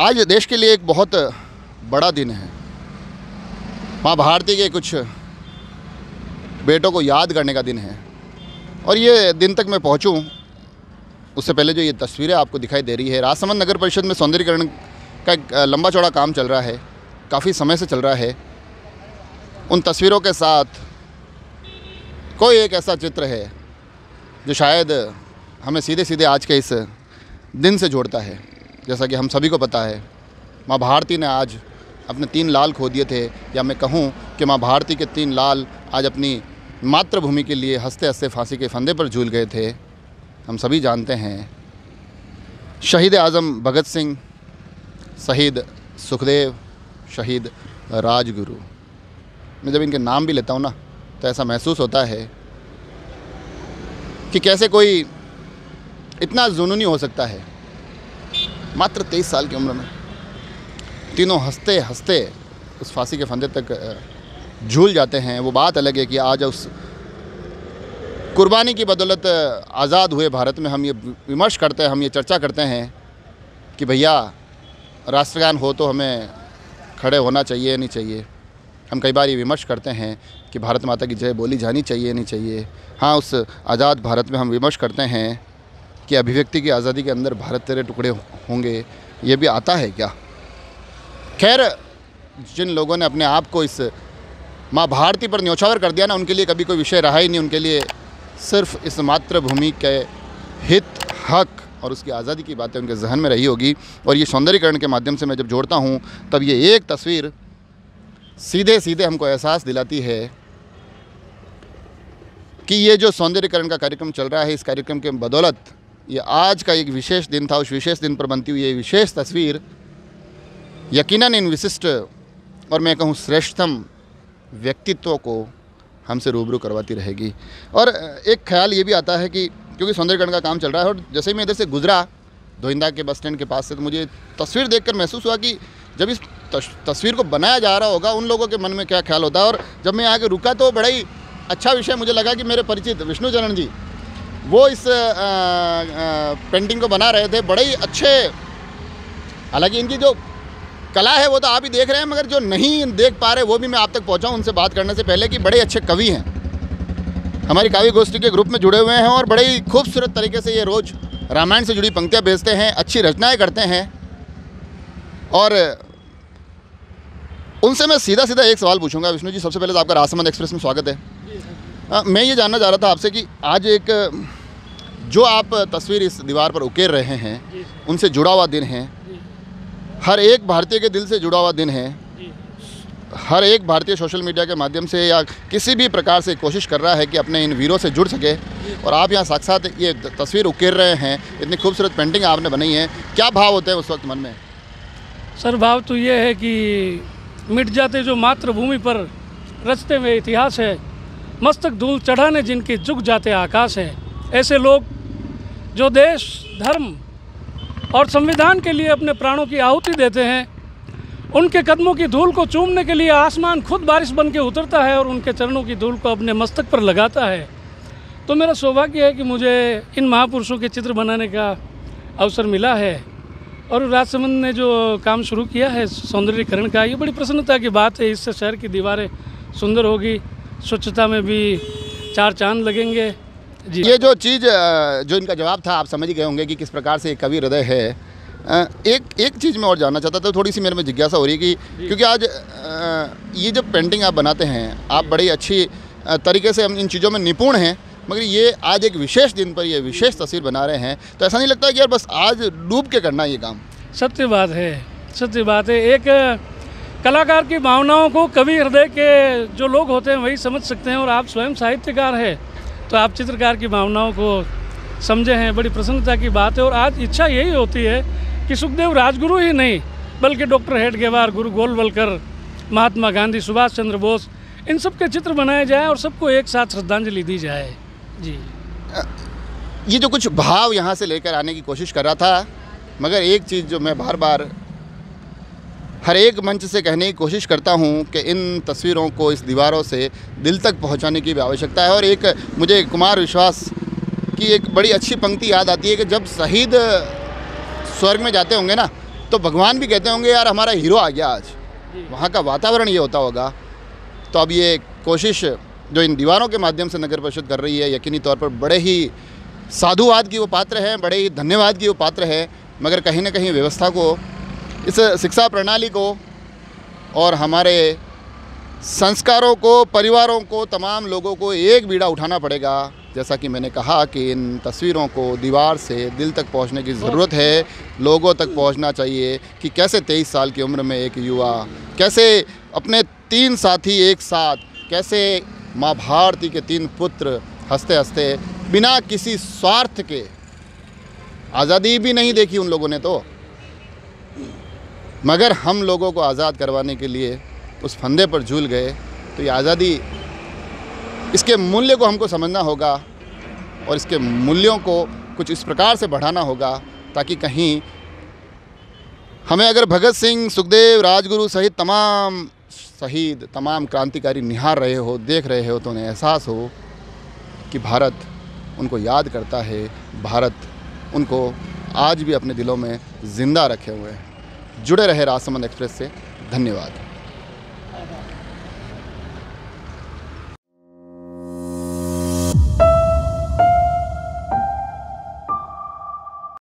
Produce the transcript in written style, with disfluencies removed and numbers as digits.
आज देश के लिए एक बहुत बड़ा दिन है। माँ भारती के कुछ बेटों को याद करने का दिन है। और ये दिन तक मैं पहुँचूँ उससे पहले जो ये तस्वीरें आपको दिखाई दे रही है, राजसमंद नगर परिषद में सौंदर्यीकरण का एक लंबा चौड़ा काम चल रहा है, काफ़ी समय से चल रहा है। उन तस्वीरों के साथ कोई एक ऐसा चित्र है जो शायद हमें सीधे सीधे आज के इस दिन से जोड़ता है। जैसा कि हम सभी को पता है, माँ भारती ने आज अपने 3 लाल खो दिए थे, या मैं कहूँ कि माँ भारती के 3 लाल आज अपनी मातृभूमि के लिए हंसते हंसते फांसी के फंदे पर झूल गए थे। हम सभी जानते हैं, शहीद आज़म भगत सिंह, शहीद सुखदेव, शहीद राजगुरु। मैं जब इनके नाम भी लेता हूँ ना तो ऐसा महसूस होता है कि कैसे कोई इतना जुनूनी हो सकता है। मात्र 23 साल की उम्र में तीनों हंसते हंसते उस फांसी के फंदे तक झूल जाते हैं। वो बात अलग है कि आज उस कुर्बानी की बदौलत आज़ाद हुए भारत में हम ये विमर्श करते हैं, हम ये चर्चा करते हैं कि भैया राष्ट्रगान हो तो हमें खड़े होना चाहिए नहीं चाहिए। हम कई बार ये विमर्श करते हैं कि भारत माता की जय बोली जानी चाहिए नहीं चाहिए। हाँ, उस आज़ाद भारत में हम विमर्श करते हैं कि अभिव्यक्ति की आज़ादी के अंदर भारत तेरे टुकड़े होंगे, ये भी आता है क्या? खैर, जिन लोगों ने अपने आप को इस माँ भारती पर न्योछावर कर दिया ना, उनके लिए कभी कोई विषय रहा ही नहीं। उनके लिए सिर्फ इस मातृभूमि के हित, हक और उसकी आज़ादी की बातें उनके जहन में रही होगी। और ये सौंदर्यीकरण के माध्यम से मैं जब जोड़ता हूँ तब ये एक तस्वीर सीधे सीधे हमको एहसास दिलाती है कि ये जो सौंदर्यीकरण का कार्यक्रम चल रहा है, इस कार्यक्रम के बदौलत ये आज का एक विशेष दिन था। उस विशेष दिन पर बनती हुई ये विशेष तस्वीर यकीनन इन विशिष्ट और मैं कहूँ श्रेष्ठतम व्यक्तित्वों को हमसे रूबरू करवाती रहेगी। और एक ख्याल ये भी आता है कि क्योंकि सौंदर्यीकरण का काम चल रहा है और जैसे ही मैं इधर से गुजरा धोइंदा के बस स्टैंड के पास से, तो मुझे तस्वीर देखकर महसूस हुआ कि जब इस तस्वीर को बनाया जा रहा होगा उन लोगों के मन में क्या ख्याल होता है। और जब मैं यहाँ के रुका तो बड़ा ही अच्छा विषय मुझे लगा कि मेरे परिचित विष्णुचरण जी वो इस पेंटिंग को बना रहे थे। बड़े ही अच्छे, हालांकि इनकी जो कला है वो तो आप ही देख रहे हैं, मगर जो नहीं देख पा रहे वो भी मैं आप तक पहुँचाऊँ उनसे बात करने से पहले कि बड़े अच्छे कवि हैं, हमारी काव्य गोष्ठी के ग्रुप में जुड़े हुए हैं और बड़े ही खूबसूरत तरीके से ये रोज़ रामायण से जुड़ी पंक्तियाँ भेजते हैं, अच्छी रचनाएँ करते हैं। और उनसे मैं सीधा सीधा एक सवाल पूछूंगा। विष्णु जी, सबसे पहले तो आपका राजसमंद एक्सप्रेस में स्वागत है। मैं ये जानना चाह रहा था आपसे कि आज एक जो आप तस्वीर इस दीवार पर उकेर रहे हैं उनसे जुड़ा हुआ दिन है, हर एक भारतीय के दिल से जुड़ा हुआ दिन है। हर एक भारतीय सोशल मीडिया के माध्यम से या किसी भी प्रकार से कोशिश कर रहा है कि अपने इन वीरों से जुड़ सके, और आप यहाँ साक्षात ये तस्वीर उकेर रहे हैं। इतनी खूबसूरत पेंटिंग आपने बनाई है, क्या भाव होते हैं उस वक्त मन में? सर, भाव तो ये है कि मिट जाते जो मातृभूमि पर रचते हुए इतिहास है, मस्तक धूल चढ़ाने जिनके झुक जाते आकाश है, ऐसे लोग जो देश, धर्म और संविधान के लिए अपने प्राणों की आहुति देते हैं, उनके कदमों की धूल को चूमने के लिए आसमान खुद बारिश बन के उतरता है और उनके चरणों की धूल को अपने मस्तक पर लगाता है। तो मेरा सौभाग्य है कि मुझे इन महापुरुषों के चित्र बनाने का अवसर मिला है। और राजसमंद ने जो काम शुरू किया है सौंदर्यीकरण का, ये बड़ी प्रसन्नता की बात है। इससे शहर की दीवारें सुंदर होगी, स्वच्छता में भी 4 चांद लगेंगे जी। ये जो चीज़ जो इनका जवाब था आप समझ गए होंगे कि किस प्रकार से कवि हृदय है। एक चीज़ मैं और जानना चाहता था, थोड़ी सी मेरे में जिज्ञासा हो रही है कि क्योंकि आज ये जब पेंटिंग आप बनाते हैं, आप बड़ी अच्छी तरीके से हम इन चीज़ों में निपुण हैं, मगर ये आज एक विशेष दिन पर ये विशेष तस्वीर बना रहे हैं, तो ऐसा नहीं लगता कि यार बस आज डूब के करना ये काम? सत्य बात है, सत्य बात है। एक कलाकार की भावनाओं को कवि हृदय के जो लोग होते हैं वही समझ सकते हैं, और आप स्वयं साहित्यकार हैं तो आप चित्रकार की भावनाओं को समझे हैं, बड़ी प्रसन्नता की बात है। और आज इच्छा यही होती है कि सुखदेव राजगुरु ही नहीं बल्कि डॉक्टर हेडगेवार, गुरु गोलवलकर, महात्मा गांधी, सुभाष चंद्र बोस, इन सब के चित्र बनाए जाए और सबको एक साथ श्रद्धांजलि दी जाए जी। ये जो कुछ भाव यहाँ से लेकर आने की कोशिश कर रहा था, मगर एक चीज़ जो मैं बार बार हर एक मंच से कहने की कोशिश करता हूँ कि इन तस्वीरों को इस दीवारों से दिल तक पहुँचाने की भी आवश्यकता है। और एक मुझे कुमार विश्वास की एक बड़ी अच्छी पंक्ति याद आती है कि जब शहीद स्वर्ग में जाते होंगे ना तो भगवान भी कहते होंगे यार हमारा हीरो आ गया आज, वहाँ का वातावरण ये होता होगा। तो अब ये कोशिश जो इन दीवारों के माध्यम से नगर परिषद कर रही है, यकीनी तौर पर बड़े ही साधुवाद की वो पात्र है, बड़े ही धन्यवाद की वो पात्र है। मगर कहीं ना कहीं व्यवस्था को, इस शिक्षा प्रणाली को और हमारे संस्कारों को, परिवारों को, तमाम लोगों को एक बीड़ा उठाना पड़ेगा। जैसा कि मैंने कहा कि इन तस्वीरों को दीवार से दिल तक पहुंचने की ज़रूरत है, लोगों तक पहुंचना चाहिए कि कैसे 23 साल की उम्र में एक युवा कैसे अपने 3 साथी एक साथ, कैसे माँ भारती के 3 पुत्र हंसते हंसते बिना किसी स्वार्थ के, आज़ादी भी नहीं देखी उन लोगों ने तो, मगर हम लोगों को आज़ाद करवाने के लिए उस फंदे पर झूल गए। तो ये आज़ादी, इसके मूल्य को हमको समझना होगा और इसके मूल्यों को कुछ इस प्रकार से बढ़ाना होगा ताकि कहीं हमें, अगर भगत सिंह, सुखदेव, राजगुरु सहित तमाम शहीद, तमाम क्रांतिकारी निहार रहे हो, देख रहे हो, तो उन्हें एहसास हो कि भारत उनको याद करता है, भारत उनको आज भी अपने दिलों में ज़िंदा रखे हुए हैं। जुड़े रहे राजसमंद एक्सप्रेस से। धन्यवाद।